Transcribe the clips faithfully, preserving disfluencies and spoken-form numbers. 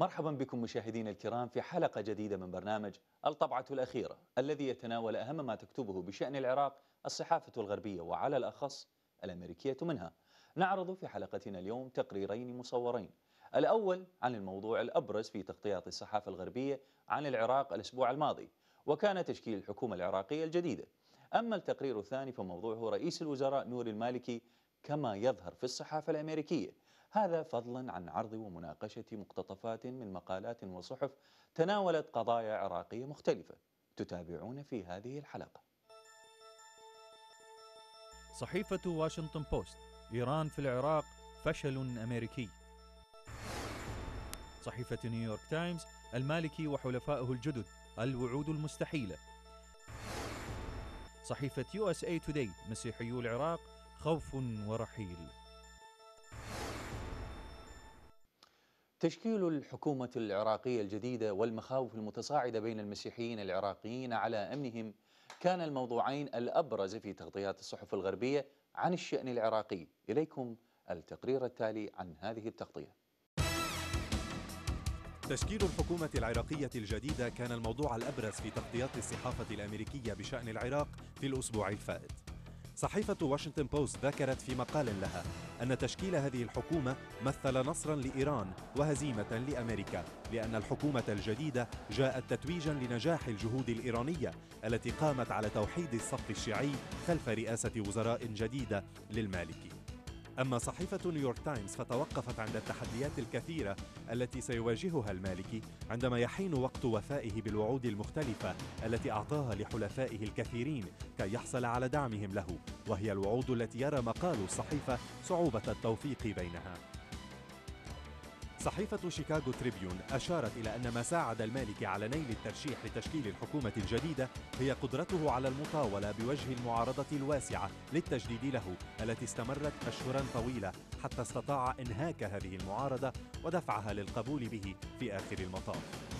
مرحبا بكم مشاهدينا الكرام في حلقة جديدة من برنامج الطبعة الأخيرة الذي يتناول أهم ما تكتبه بشأن العراق الصحافة الغربية وعلى الأخص الأمريكية منها. نعرض في حلقتنا اليوم تقريرين مصورين، الأول عن الموضوع الأبرز في تغطيات الصحافة الغربية عن العراق الأسبوع الماضي وكان تشكيل الحكومة العراقية الجديدة. أما التقرير الثاني فموضوعه رئيس الوزراء نوري المالكي كما يظهر في الصحافة الأمريكية، هذا فضلا عن عرض ومناقشة مقتطفات من مقالات وصحف تناولت قضايا عراقية مختلفة. تتابعون في هذه الحلقة. صحيفة واشنطن بوست، إيران في العراق فشل أمريكي. صحيفة نيويورك تايمز، المالكي وحلفائه الجدد الوعود المستحيلة. صحيفة يو إس إيه Today، مسيحيو العراق خوف ورحيل. تشكيل الحكومة العراقية الجديدة والمخاوف المتصاعدة بين المسيحيين العراقيين على أمنهم كان الموضوعين الأبرز في تغطيات الصحف الغربية عن الشأن العراقي. إليكم التقرير التالي عن هذه التغطية. تشكيل الحكومة العراقية الجديدة كان الموضوع الأبرز في تغطيات الصحافة الأمريكية بشأن العراق في الأسبوع الفائت. صحيفة واشنطن بوست ذكرت في مقال لها أن تشكيل هذه الحكومة مثل نصرا لإيران وهزيمة لأمريكا، لأن الحكومة الجديدة جاءت تتويجا لنجاح الجهود الإيرانية التي قامت على توحيد الصف الشيعي خلف رئاسة وزراء جديدة للمالكي. أما صحيفة نيويورك تايمز فتوقفت عند التحديات الكثيرة التي سيواجهها المالكي عندما يحين وقت وفائه بالوعود المختلفة التي أعطاها لحلفائه الكثيرين كي يحصل على دعمهم له، وهي الوعود التي يرى مقال الصحيفة صعوبة التوفيق بينها. صحيفة شيكاغو تريبيون أشارت إلى أن ما ساعد المالكي على نيل الترشيح لتشكيل الحكومة الجديدة هي قدرته على المطاولة بوجه المعارضة الواسعة للتجديد له التي استمرت أشهرا طويلة حتى استطاع إنهاك هذه المعارضة ودفعها للقبول به في آخر المطاف.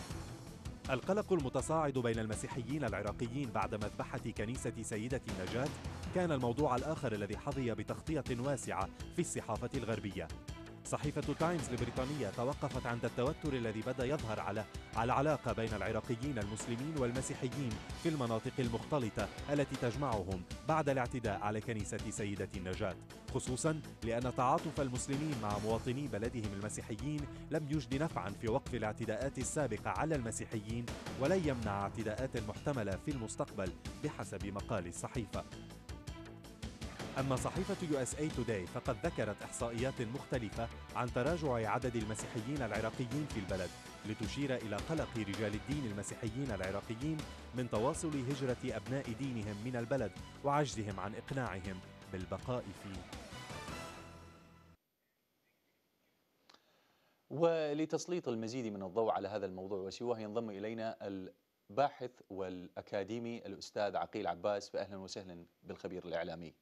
القلق المتصاعد بين المسيحيين العراقيين بعد مذبحة كنيسة سيدة النجاة كان الموضوع الآخر الذي حظي بتغطية واسعة في الصحافة الغربية. صحيفة تايمز البريطانية توقفت عند التوتر الذي بدأ يظهر على العلاقة بين العراقيين المسلمين والمسيحيين في المناطق المختلطة التي تجمعهم بعد الاعتداء على كنيسة سيدة النجاة، خصوصا لأن تعاطف المسلمين مع مواطني بلدهم المسيحيين لم يجد نفعا في وقف الاعتداءات السابقة على المسيحيين ولن يمنع اعتداءات محتملة في المستقبل بحسب مقال الصحيفة. أما صحيفة يو إس إيه Today فقد ذكرت إحصائيات مختلفة عن تراجع عدد المسيحيين العراقيين في البلد لتشير إلى قلق رجال الدين المسيحيين العراقيين من تواصل هجرة أبناء دينهم من البلد وعجزهم عن إقناعهم بالبقاء فيه. ولتسليط المزيد من الضوء على هذا الموضوع وسواه ينضم إلينا الباحث والأكاديمي الأستاذ عقيل عباس، فأهلا وسهلا بالخبير الإعلامي.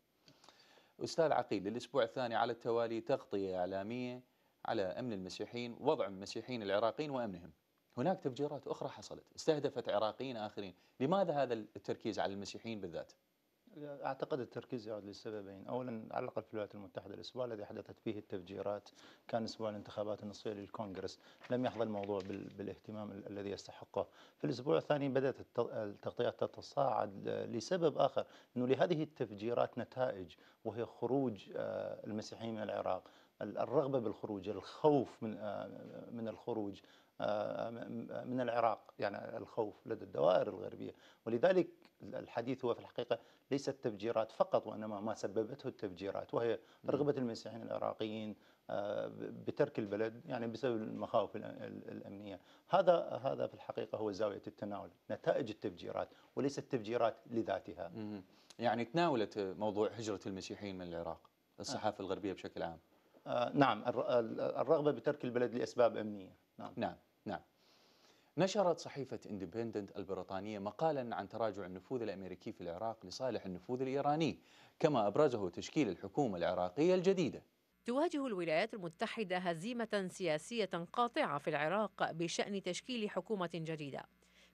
أستاذ عقيل، للأسبوع الثاني على التوالي تغطية إعلامية على أمن المسيحيين، وضع المسيحيين العراقيين وأمنهم. هناك تفجيرات أخرى حصلت استهدفت عراقيين آخرين، لماذا هذا التركيز على المسيحيين بالذات؟ أعتقد التركيز يعود لسببين، أولا على الأقل في الولايات المتحدة الأسبوع الذي حدثت فيه التفجيرات كان أسبوع الانتخابات النصفية للكونغرس، لم يحظى الموضوع بالاهتمام الذي يستحقه. في الأسبوع الثاني بدأت التغطيات تتصاعد لسبب آخر، أنه لهذه التفجيرات نتائج وهي خروج المسيحيين من العراق، الرغبة بالخروج، الخوف من من الخروج من العراق، يعني الخوف لدى الدوائر الغربية، ولذلك الحديث هو في الحقيقة ليست تفجيرات فقط وإنما ما سببته التفجيرات وهي رغبة المسيحيين العراقيين بترك البلد، يعني بسبب المخاوف الأمنية. هذا هذا في الحقيقة هو زاوية التناول، نتائج التفجيرات وليس التفجيرات لذاتها. يعني تناولت موضوع هجرة المسيحيين من العراق الصحافة الغربية بشكل عام. نعم، الرغبة بترك البلد لأسباب أمنية. نعم نعم نعم. نشرت صحيفة اندبندنت البريطانية مقالا عن تراجع النفوذ الأمريكي في العراق لصالح النفوذ الإيراني كما أبرزه تشكيل الحكومة العراقية الجديدة. تواجه الولايات المتحدة هزيمة سياسية قاطعة في العراق بشأن تشكيل حكومة جديدة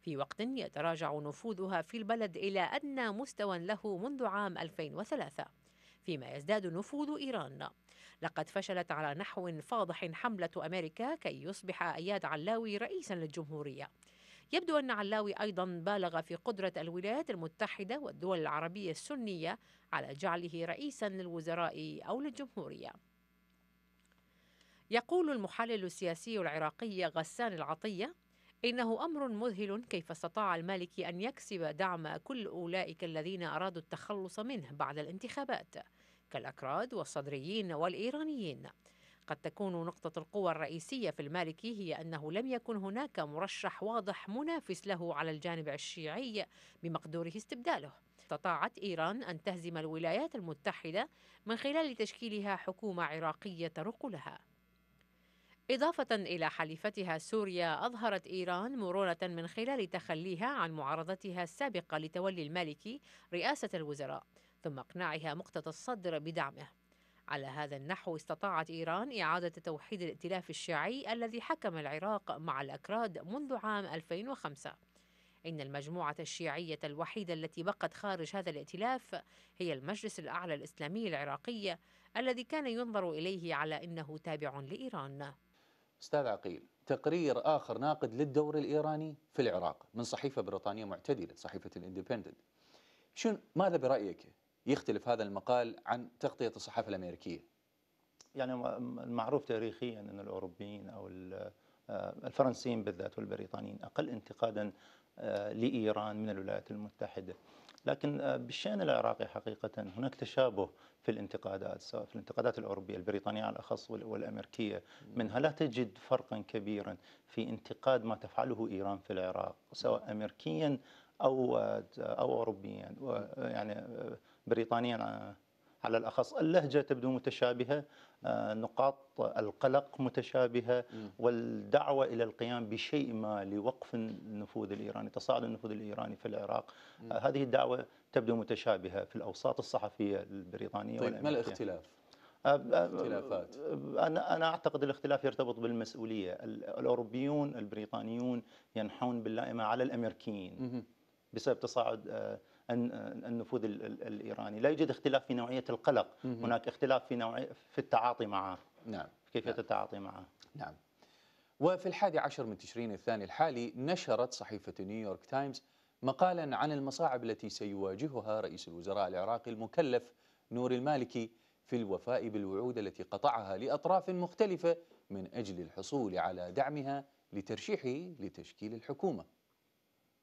في وقت يتراجع نفوذها في البلد إلى أدنى مستوى له منذ عام ألفين وثلاثة، فيما يزداد نفوذ إيران. لقد فشلت على نحو فاضح حملة أمريكا كي يصبح أياد علاوي رئيسا للجمهورية. يبدو أن علاوي أيضا بالغ في قدرة الولايات المتحدة والدول العربية السنية على جعله رئيسا للوزراء أو للجمهورية. يقول المحلل السياسي العراقي غسان العطية: إنه أمر مذهل كيف استطاع المالكي أن يكسب دعم كل أولئك الذين أرادوا التخلص منه بعد الانتخابات كالأكراد والصدريين والإيرانيين. قد تكون نقطة القوة الرئيسية في المالكي هي أنه لم يكن هناك مرشح واضح منافس له على الجانب الشيعي بمقدوره استبداله. استطاعت إيران أن تهزم الولايات المتحدة من خلال تشكيلها حكومة عراقية ترق لها. إضافة إلى حليفتها سوريا، أظهرت إيران مرونة من خلال تخليها عن معارضتها السابقة لتولي المالكي رئاسة الوزراء، ثم اقناعها مقتدى الصدر بدعمه. على هذا النحو استطاعت إيران إعادة توحيد الائتلاف الشيعي الذي حكم العراق مع الأكراد منذ عام ألفين وخمسة. إن المجموعة الشيعية الوحيدة التي بقت خارج هذا الائتلاف هي المجلس الأعلى الإسلامي العراقي الذي كان ينظر إليه على أنه تابع لإيران. أستاذ عقيل، تقرير آخر ناقد للدور الإيراني في العراق من صحيفة بريطانية معتدلة، صحيفة الاندبندنت. شنو ماذا برأيك يختلف هذا المقال عن تغطية الصحافة الأمريكية؟ يعني المعروف تاريخيا أن الأوروبيين أو الفرنسيين بالذات والبريطانيين أقل انتقادا لإيران من الولايات المتحدة، لكن بالشأن العراقي حقيقة هناك تشابه في الانتقادات، سواء في الانتقادات الأوروبية البريطانية على الأخص والأمريكية، منها لا تجد فرقا كبيرا في انتقاد ما تفعله إيران في العراق، سواء أمريكيا أو أو أوروبيا، يعني بريطانيا على الأخص. اللهجة تبدو متشابهة، نقاط القلق متشابهة، والدعوة إلى القيام بشيء ما لوقف النفوذ الإيراني، تصاعد النفوذ الإيراني في العراق، هذه الدعوة تبدو متشابهة في الأوساط الصحفية البريطانية والأمريكية. طيب ما الاختلاف؟ الاختلافات. أنا أنا أعتقد الاختلاف يرتبط بالمسؤولية. الأوروبيون البريطانيون ينحون باللائمة على الأمريكيين بسبب تصاعد النفوذ الإيراني. لا يوجد اختلاف في نوعية القلق، هناك اختلاف في نوعية في التعاطي معه. نعم. كيفية نعم. التعاطي معه. نعم. وفي الحادي عشر من تشرين الثاني الحالي نشرت صحيفة نيويورك تايمز مقالا عن المصاعب التي سيواجهها رئيس الوزراء العراقي المكلف نوري المالكي في الوفاء بالوعود التي قطعها لأطراف مختلفة من أجل الحصول على دعمها لترشيحه لتشكيل الحكومة.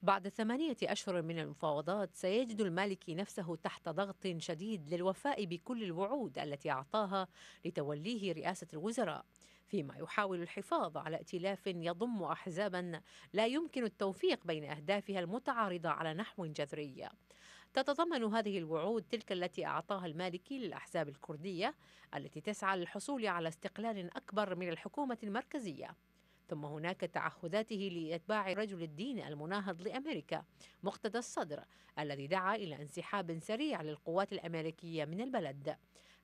بعد ثمانية أشهر من المفاوضات سيجد المالكي نفسه تحت ضغط شديد للوفاء بكل الوعود التي أعطاها لتوليه رئاسة الوزراء، فيما يحاول الحفاظ على ائتلاف يضم أحزابا لا يمكن التوفيق بين أهدافها المتعارضة على نحو جذري. تتضمن هذه الوعود تلك التي أعطاها المالكي للأحزاب الكردية التي تسعى للحصول على استقلال أكبر من الحكومة المركزية، ثم هناك تعهداته لأتباع رجل الدين المناهض لأمريكا مقتدى الصدر الذي دعا إلى انسحاب سريع للقوات الأمريكية من البلد،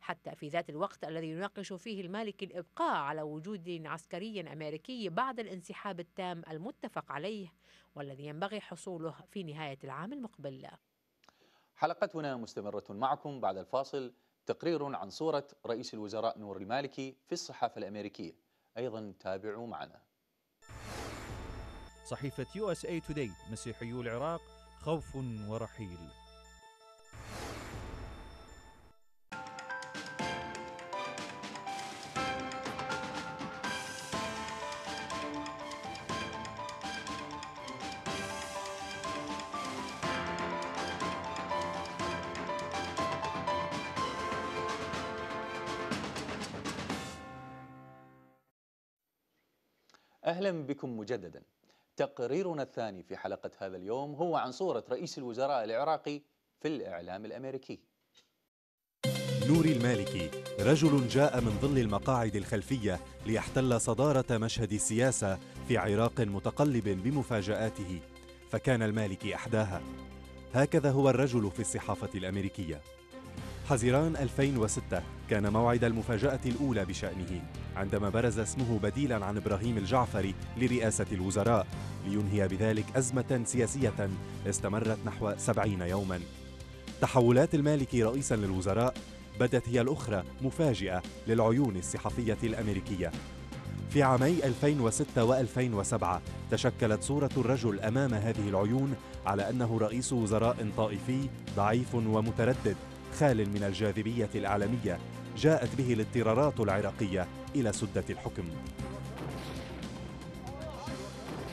حتى في ذات الوقت الذي يناقش فيه المالكي الإبقاء على وجود عسكري أمريكي بعد الانسحاب التام المتفق عليه والذي ينبغي حصوله في نهاية العام المقبل. حلقتنا مستمرة معكم بعد الفاصل. تقرير عن صورة رئيس الوزراء نوري المالكي في الصحافة الأمريكية، أيضا تابعوا معنا. صحيفة يو إس إيه Today: مسيحيو العراق خوف ورحيل. أهلا بكم مجددا. تقريرنا الثاني في حلقة هذا اليوم هو عن صورة رئيس الوزراء العراقي في الإعلام الأمريكي. نوري المالكي رجل جاء من ظل المقاعد الخلفية ليحتل صدارة مشهد السياسة في عراق متقلب بمفاجآته، فكان المالكي أحداها. هكذا هو الرجل في الصحافة الأمريكية. حزيران ألفين وستة كان موعد المفاجأة الأولى بشأنه عندما برز اسمه بديلاً عن إبراهيم الجعفري لرئاسة الوزراء، لينهي بذلك أزمة سياسية استمرت نحو سبعين يوماً. تحولات المالكي رئيساً للوزراء بدت هي الأخرى مفاجئة للعيون الصحفية الأمريكية. في عامي ألفين وستة وألفين وسبعة تشكلت صورة الرجل أمام هذه العيون على أنه رئيس وزراء طائفي ضعيف ومتردد خال من الجاذبية العالمية جاءت به الاضطرارات العراقية إلى سدة الحكم.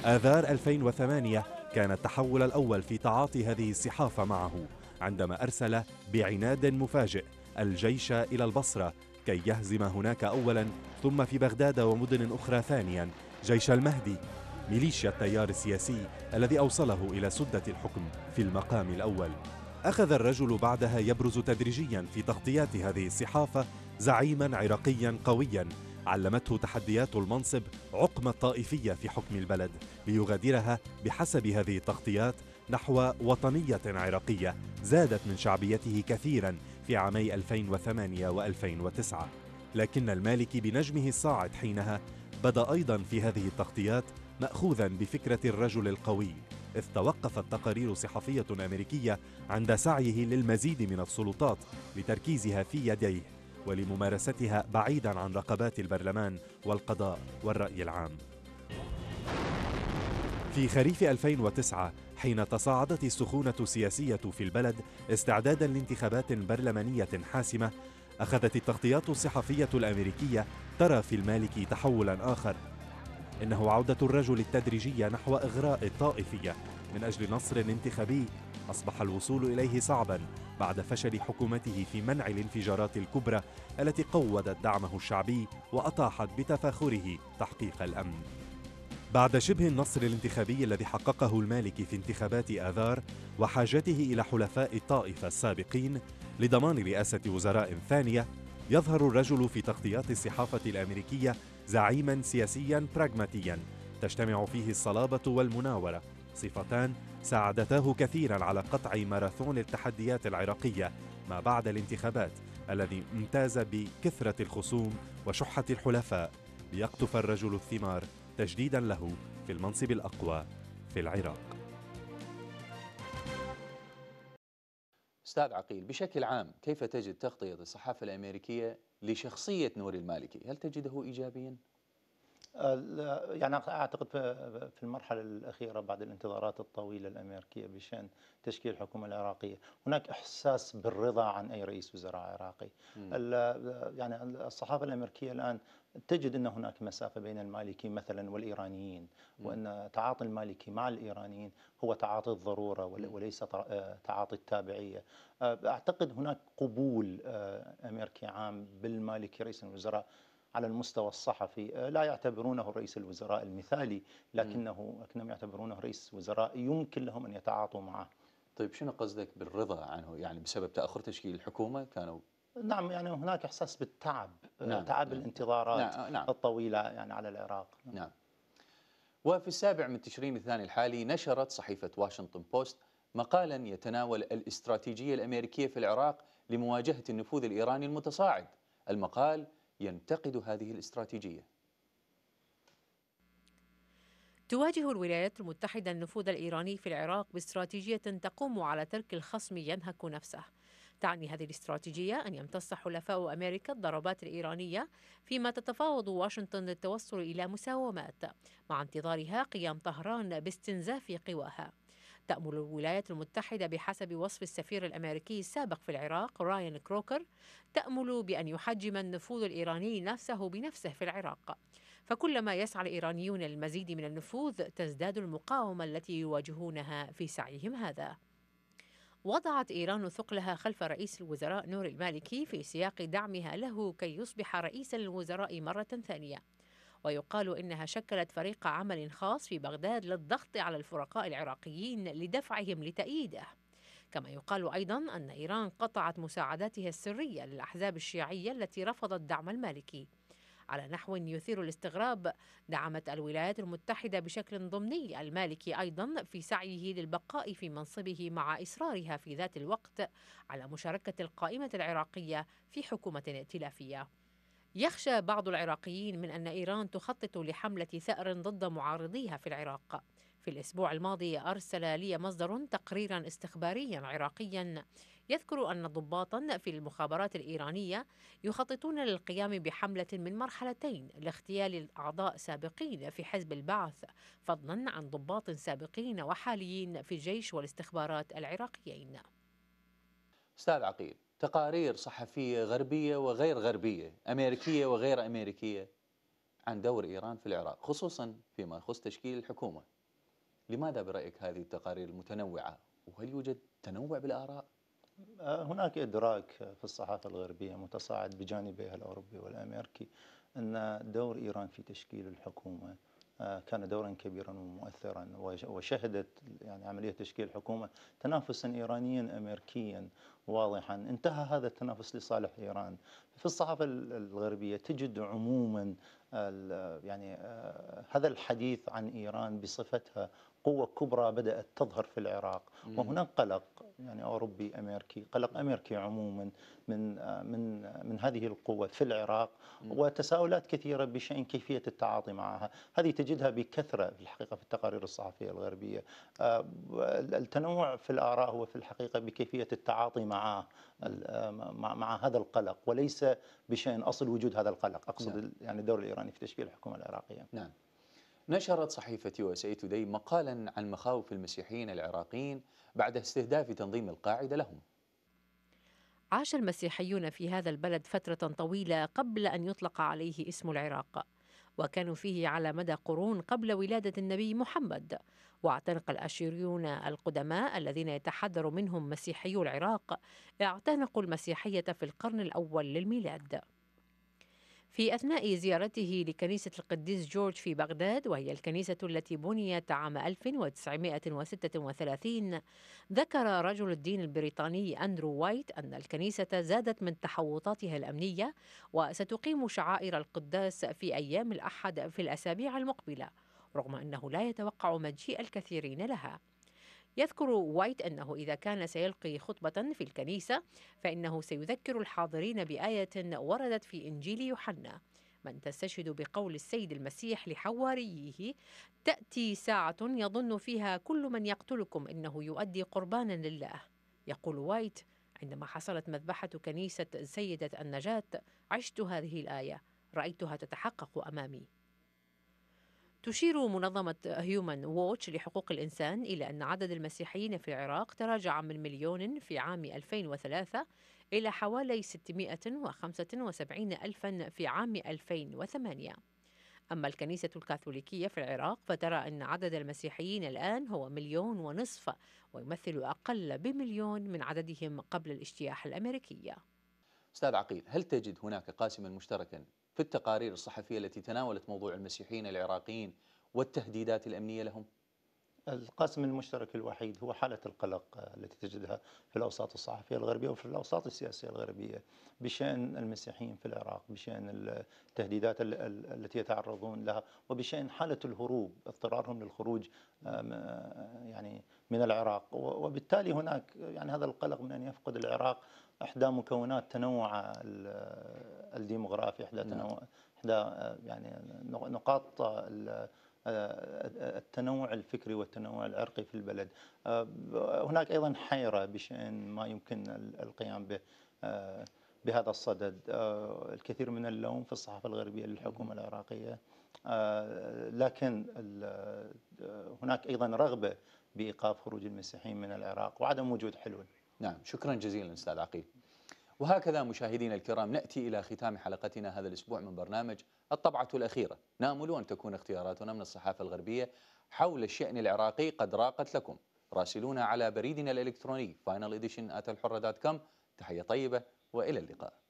آذار ألفين وثمانية كان التحول الأول في تعاطي هذه الصحافة معه عندما أرسل بعناد مفاجئ الجيش إلى البصرة كي يهزم هناك أولاً ثم في بغداد ومدن أخرى ثانياً جيش المهدي ميليشيا التيار السياسي الذي أوصله إلى سدة الحكم في المقام الأول. أخذ الرجل بعدها يبرز تدريجياً في تغطيات هذه الصحافة زعيماً عراقياً قوياً علمته تحديات المنصب عقم الطائفية في حكم البلد ليغادرها بحسب هذه التغطيات نحو وطنية عراقية زادت من شعبيته كثيراً في عامي ألفين وثمانية وألفين وتسعة. لكن المالكي بنجمه الصاعد حينها بدأ أيضاً في هذه التغطيات مأخوذاً بفكرة الرجل القوي، إذ توقفت تقارير صحفية أمريكية عند سعيه للمزيد من السلطات لتركيزها في يديه ولممارستها بعيداً عن رقبات البرلمان والقضاء والرأي العام. في خريف ألفين وتسعة حين تصاعدت السخونة السياسية في البلد استعداداً لانتخابات برلمانية حاسمة، أخذت التغطيات الصحفية الأمريكية ترى في المالكي تحولاً آخر. إنه عودة الرجل التدريجية نحو إغراء الطائفية من أجل نصر انتخابي أصبح الوصول إليه صعباً بعد فشل حكومته في منع الانفجارات الكبرى التي قوّدت دعمه الشعبي وأطاحت بتفاخره تحقيق الأمن. بعد شبه النصر الانتخابي الذي حققه المالكي في انتخابات آذار وحاجته إلى حلفاء الطائفة السابقين لضمان رئاسة وزراء ثانية، يظهر الرجل في تغطيات الصحافة الأمريكية زعيماً سياسياً براغماتياً تجتمع فيه الصلابة والمناورة، صفتان ساعدتاه كثيراً على قطع ماراثون التحديات العراقية ما بعد الانتخابات الذي امتاز بكثرة الخصوم وشحة الحلفاء ليقطف الرجل الثمار تجديداً له في المنصب الأقوى في العراق. أستاذ عقيل، بشكل عام كيف تجد تغطية الصحافة الأمريكية لشخصية نوري المالكي؟ هل تجده إيجابياً؟ يعني أعتقد في المرحلة الأخيرة بعد الانتظارات الطويلة الأمريكية بشأن تشكيل الحكومة العراقية هناك إحساس بالرضا عن أي رئيس وزراء عراقي. يعني الصحافة الأمريكية الآن تجد أن هناك مسافة بين المالكي مثلا والإيرانيين، وأن تعاطي المالكي مع الإيرانيين هو تعاطي الضرورة وليس تعاطي التابعية. أعتقد هناك قبول أمريكي عام بالمالكي رئيس الوزراء على المستوى الصحفي، لا يعتبرونه رئيس الوزراء المثالي لكنه لكنهم يعتبرونه رئيس وزراء يمكن لهم أن يتعاطوا معه. طيب شنو قصدك بالرضا عنه؟ يعني بسبب تأخر تشكيل الحكومة كانوا؟ نعم، يعني هناك إحساس بالتعب، نعم، تعب نعم الانتظارات نعم نعم الطويلة يعني على العراق. نعم, نعم. وفي السابع من تشرين الثاني الحالي نشرت صحيفة واشنطن بوست مقالا يتناول الاستراتيجية الأمريكية في العراق لمواجهة النفوذ الإيراني المتصاعد. المقال ينتقد هذه الاستراتيجية. تواجه الولايات المتحدة النفوذ الإيراني في العراق باستراتيجية تقوم على ترك الخصم ينهك نفسه. تعني هذه الاستراتيجية أن يمتص حلفاء أمريكا الضربات الإيرانية، فيما تتفاوض واشنطن للتوصل إلى مساومات مع انتظارها قيام طهران باستنزاف قواها. تأمل الولايات المتحدة بحسب وصف السفير الأمريكي السابق في العراق رايان كروكر تأمل بأن يحجم النفوذ الإيراني نفسه بنفسه في العراق، فكلما يسعى الإيرانيون للمزيد من النفوذ تزداد المقاومة التي يواجهونها في سعيهم هذا. وضعت إيران ثقلها خلف رئيس الوزراء نوري المالكي في سياق دعمها له كي يصبح رئيس الوزراء مرة ثانية، ويقال إنها شكلت فريق عمل خاص في بغداد للضغط على الفرقاء العراقيين لدفعهم لتأييده. كما يقال أيضا أن إيران قطعت مساعداتها السرية للأحزاب الشيعية التي رفضت دعم المالكي. على نحو يثير الاستغراب دعمت الولايات المتحدة بشكل ضمني المالكي أيضا في سعيه للبقاء في منصبه مع إصرارها في ذات الوقت على مشاركة القائمة العراقية في حكومة ائتلافية. يخشى بعض العراقيين من أن إيران تخطط لحملة ثأر ضد معارضيها في العراق، في الأسبوع الماضي أرسل لي مصدر تقريرا استخباريا عراقيا يذكر أن ضباطا في المخابرات الإيرانية يخططون للقيام بحملة من مرحلتين لاغتيال أعضاء سابقين في حزب البعث، فضلا عن ضباط سابقين وحاليين في الجيش والاستخبارات العراقيين. أستاذ عقيل، تقارير صحفية غربية وغير غربية، أمريكية وغير أمريكية، عن دور إيران في العراق خصوصا فيما يخص تشكيل الحكومة، لماذا برأيك هذه التقارير المتنوعة؟ وهل يوجد تنوع بالآراء؟ هناك إدراك في الصحافة الغربية متصاعد بجانبها الأوروبي والأمريكي أن دور إيران في تشكيل الحكومة كان دورا كبيرا ومؤثرا، وشهدت يعني عملية تشكيل الحكومة تنافسا إيرانيا أمريكيا واضحا، انتهى هذا التنافس لصالح إيران. في الصحافة الغربية تجد عموما يعني هذا الحديث عن إيران بصفتها قوة كبرى بدأت تظهر في العراق، وهناك قلق يعني أوروبي أمريكي، قلق أمريكي عموما من من من هذه القوة في العراق، وتساؤلات كثيرة بشأن كيفية التعاطي معها. هذه تجدها بكثرة في الحقيقة في التقارير الصحفية الغربية. التنوع في الآراء هو في الحقيقة بكيفية التعاطي مع مع هذا القلق، وليس بشأن أصل وجود هذا القلق، أقصد نعم. يعني الدور الإيراني في تشكيل الحكومة العراقية. نعم. نشرت صحيفة يو إس إيه Today مقالا عن مخاوف المسيحيين العراقيين بعد استهداف تنظيم القاعدة لهم. عاش المسيحيون في هذا البلد فترة طويلة قبل أن يطلق عليه اسم العراق، وكانوا فيه على مدى قرون قبل ولادة النبي محمد، واعتنق الأشيريون القدماء الذين يتحدر منهم مسيحيو العراق اعتنقوا المسيحية في القرن الأول للميلاد. في أثناء زيارته لكنيسة القديس جورج في بغداد، وهي الكنيسة التي بنيت عام ألف وتسعمئة وستة وثلاثين، ذكر رجل الدين البريطاني أندرو وايت أن الكنيسة زادت من تحوطاتها الأمنية وستقيم شعائر القداس في أيام الأحد في الأسابيع المقبلة، رغم أنه لا يتوقع مجيء الكثيرين لها. يذكر وايت أنه إذا كان سيلقي خطبة في الكنيسة فإنه سيذكر الحاضرين بآية وردت في إنجيل يوحنا من تستشهد بقول السيد المسيح لحواريه: تأتي ساعة يظن فيها كل من يقتلكم إنه يؤدي قربانا لله. يقول وايت: عندما حصلت مذبحة كنيسة سيدة النجاة عشت هذه الآية، رأيتها تتحقق أمامي. تشير منظمة هيومان ووتش لحقوق الإنسان إلى أن عدد المسيحيين في العراق تراجع من مليون في عام ألفين وثلاثة إلى حوالي ستمئة وخمسة وسبعين ألفا في عام ألفين وثمانية. أما الكنيسة الكاثوليكية في العراق فترى أن عدد المسيحيين الآن هو مليون ونصف، ويمثل أقل بمليون من عددهم قبل الاجتياح الأمريكية. أستاذ عقيل، هل تجد هناك قاسما مشتركا في التقارير الصحفية التي تناولت موضوع المسيحيين العراقيين والتهديدات الأمنية لهم؟ القاسم المشترك الوحيد هو حالة القلق التي تجدها في الأوساط الصحفية الغربية وفي الأوساط السياسية الغربية بشأن المسيحيين في العراق، بشأن التهديدات التي يتعرضون لها، وبشأن حالة الهروب، اضطرارهم للخروج يعني من العراق، وبالتالي هناك يعني هذا القلق من أن يفقد العراق إحدى مكونات تنوع الديمغرافي، إحدى تنوع إحدى يعني نقاط التنوع الفكري والتنوع العرقي في البلد. هناك أيضا حيرة بشأن ما يمكن القيام به بهذا الصدد. الكثير من اللوم في الصحافة الغربية للحكومة العراقية، لكن هناك أيضا رغبة بإيقاف خروج المسيحيين من العراق وعدم وجود حلول. نعم، شكرا جزيلا أستاذ عقيل. وهكذا مشاهدينا الكرام نأتي إلى ختام حلقتنا هذا الأسبوع من برنامج الطبعة الأخيرة. نأمل أن تكون اختياراتنا من الصحافة الغربية حول الشأن العراقي قد راقت لكم. راسلونا على بريدنا الإلكتروني final edition at الحرة دوت كوم. تحية طيبة وإلى اللقاء.